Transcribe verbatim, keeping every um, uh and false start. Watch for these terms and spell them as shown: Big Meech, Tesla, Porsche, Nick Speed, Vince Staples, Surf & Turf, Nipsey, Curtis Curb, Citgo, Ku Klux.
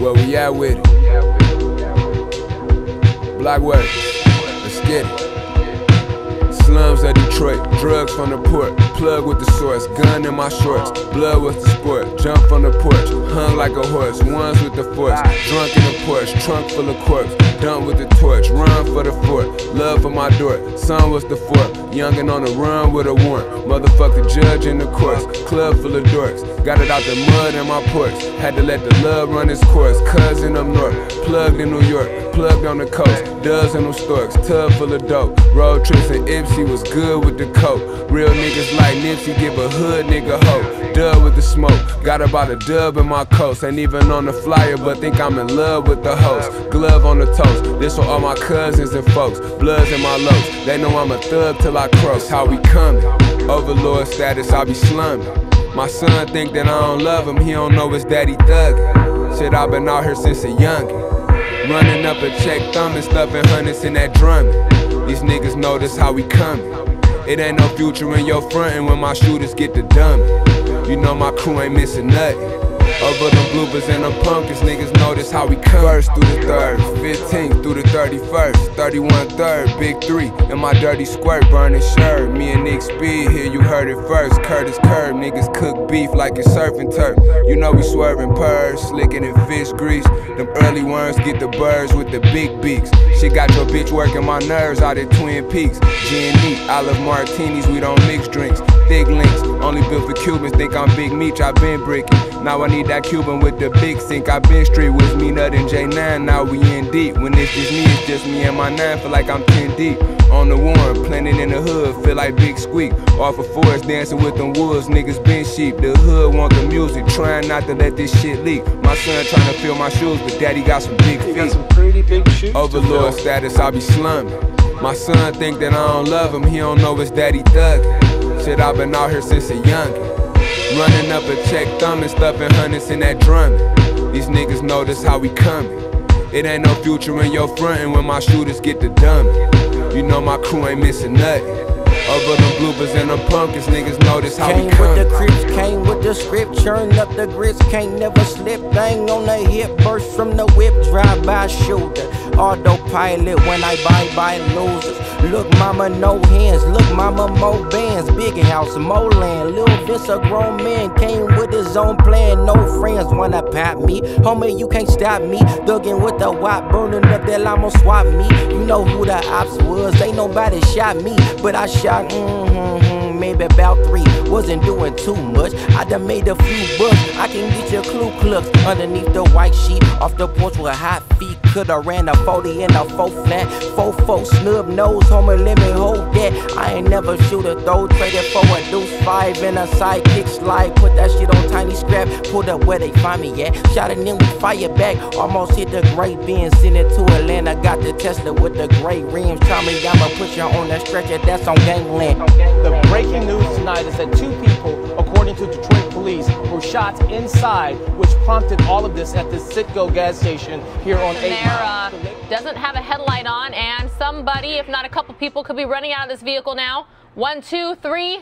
Where we at with it? Black work, let's get it. Slums of Detroit, drugs from the port, plug with the source, gun in my shorts, blood with the sport, jump from the porch, hung like a horse, ones with the force, drunk in the Porsche, trunk full of corpse, dunk with the torch, run for the fort, love for my door, son was the fort, youngin' on the run with a warrant, motherfucker judge in the courts, club full of dorks, got it out the mud in my porch, had to let the love run its course, cousin up north, plugged in New York, plugged on the coast, dubs in them storks, tub full of dope, road trips and Ipsy was good with the coke, real niggas like Nipsey give a hood nigga hope, dub with the smoke, got about a dub in my coast, ain't even on the flyer but think I'm in love with the host, glove on the toe. This for all my cousins and folks, bloods in my lows. They know I'm a thug till I cross. How we coming? Overlord status, I be slumming. My son think that I don't love him, he don't know his daddy thuggin'. Shit, I been out here since a youngin', running up a check, thumbin', stuffin' hundreds in that drummin'. These niggas know this how we comin'. It ain't no future in your frontin' when my shooters get the dummin'. You know my crew ain't missin' nothing. Over them bloopers and them pumpkins, niggas notice how we come. First through the third, fifteenth through the thirty-first, thirty-one third, big three, and my dirty squirt burning shirt. Me and Nick Speed, here you heard it first. Curtis Curb, niggas cook beef like it's surfing turf. You know we swerving purrs, slicking in fish grease. Them early worms get the birds with the big beaks. Shit got your bitch working my nerves out at Twin Peaks. G and E, olive martinis, we don't mix drinks. Thick links, only built for Cubans, think I'm Big Meech, I been brickin'. Now I need that Cuban with the big sink, I been street with me, Nut and J nine, now we in deep. When it's just me, it's just me and my nine, feel like I'm ten deep. On the warm, planted in the hood, feel like Big Squeak. Off a forest, dancing with them wolves, niggas been sheep. The hood want the music, trying not to let this shit leak. My son trying to fill my shoes, but daddy got some big feet. Got some pretty big shoes. Overlord status, I be slumming. My son think that I don't love him, he don't know his daddy thuggin'. Shit, I been out here since a youngin'. Running up a check, thumbin', stuffin' hundreds in that drummin'. These niggas know this how we comin'. It ain't no future in your frontin' when my shooters get the dummin'. You know my crew ain't missin' nothin'. Over them bloopers and them pumpkins, niggas notice how we come. Came with the creeps, came with the script, churn up the grits, can't never slip. Bang on the hip, burst from the whip, drive by shooter, autopilot when I buy by losers. Look mama, no hands, look mama, more bands, bigger house, more land. Lil Vince a grown man, came with his own plan. No friends wanna pop me, homie, you can't stop me. Thuggin' with the wop, burning up that limo, swap me. You know who the ops was, ain't nobody shot me, but I shot. Mm-hmm, maybe about three, wasn't doing too much. I done made a few bucks, I can get your Ku Klux. Underneath the white sheet, off the porch with hot feet. Coulda ran a forty and a four flat, four four snub nose, homie, let me hold that. I ain't never shoot a throw, traded for a deuce five and a sidekick slide. Put that shit on tiny scrap, pulled up where they find me at. Shot and then we fire back, almost hit the great bin, sent it to Atlanta. Got the Tesla with the great rims, tell me I'ma put you on that stretcher, that's on gangland. The breaking news tonight is that two people, according to Detroit police, were shot inside, which prompted all of this at the Citgo gas station here on eight. Uh, doesn't have a headlight on, and somebody, if not a couple people, could be running out of this vehicle now. One, two, three.